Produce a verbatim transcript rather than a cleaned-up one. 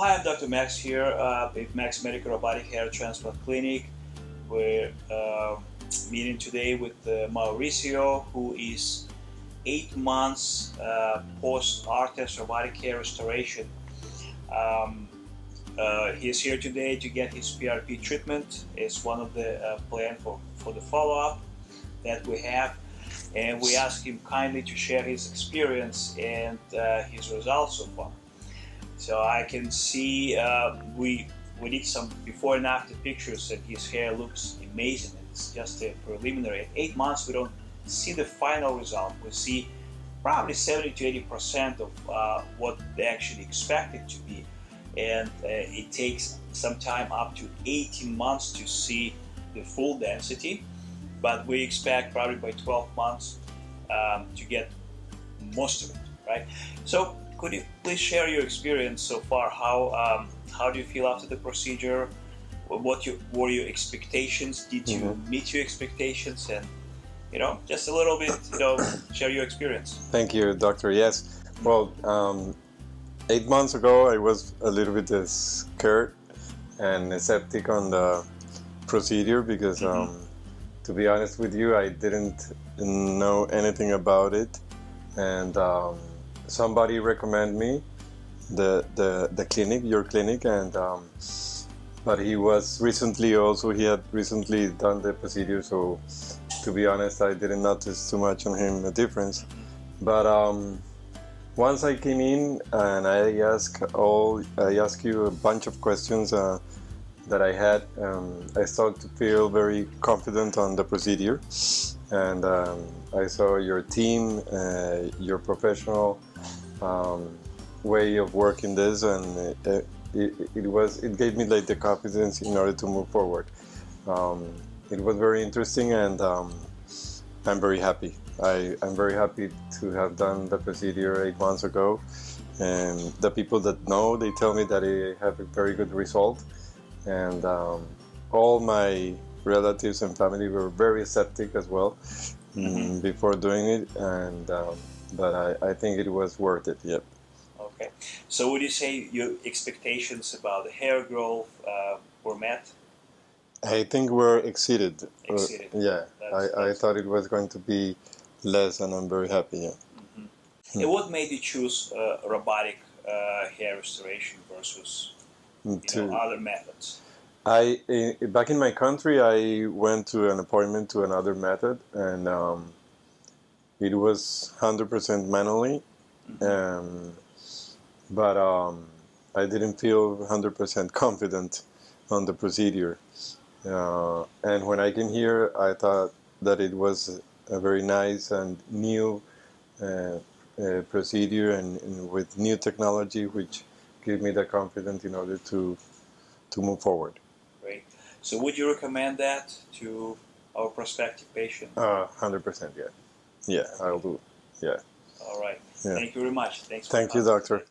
Hi, I'm Doctor Max here uh, at Max Medical Robotic Hair Transplant Clinic. We're uh, meeting today with uh, Mauricio, who is eight months uh, post ARTAS robotic hair restoration. Um, uh, he's here today to get his P R P treatment. It's one of the uh, plans for, for the follow-up that we have. And we asked him kindly to share his experience and uh, his results so far. So I can see uh, we we did some before and after pictures, and his hair looks amazing. It's just a preliminary. At eight months, we don't see the final result. We see probably seventy to eighty percent of uh, what they actually expect it to be, and uh, it takes some time, up to eighteen months, to see the full density. But we expect probably by twelve months um, to get most of it, right? So, could you please share your experience so far? How um, how do you feel after the procedure? What you, were your expectations? Did you mm-hmm. meet your expectations? And you know, just a little bit, you know, share your experience. Thank you, doctor. Yes. Well, um, eight months ago, I was a little bit scared and skeptic on the procedure because, mm-hmm. um, to be honest with you, I didn't know anything about it, and. Um, Somebody recommended me the, the the clinic, your clinic, and um, but he was recently also he had recently done the procedure, so to be honest, I didn't notice too much on him the difference. But um, once I came in and I asked all I asked you a bunch of questions uh, that I had, um, I started to feel very confident on the procedure, and um, I saw your team, uh, your professional. Um, way of working this, and it, it, it was it gave me like the confidence in order to move forward. Um, it was very interesting, and um, I'm very happy. I, I'm very happy to have done the procedure eight months ago, and the people that know, they tell me that I have a very good result, and um, all my relatives and family were very skeptic as well mm-hmm. before doing it, and um, but I, I think it was worth it, yep. Okay. So would you say your expectations about the hair growth uh, were met? I think were exceeded. Exceeded. Uh, yeah. That's, I, that's I thought it was going to be less, and I'm very happy, yeah. Mm-hmm. hmm. And what made you choose uh, robotic uh, hair restoration versus you know, other methods? I, uh, back in my country, I went to an appointment to another method, and um, it was one hundred percent manually, um, but um, I didn't feel one hundred percent confident on the procedure. Uh, and when I came here, I thought that it was a very nice and new uh, uh, procedure, and, and with new technology, which gave me the confidence in order to to move forward. Great. So would you recommend that to our prospective patient? Uh, one hundred percent, yeah. Yeah, I'll do. Yeah. All right. Yeah. Thank you very much. Thanks for Thank you, Doctor.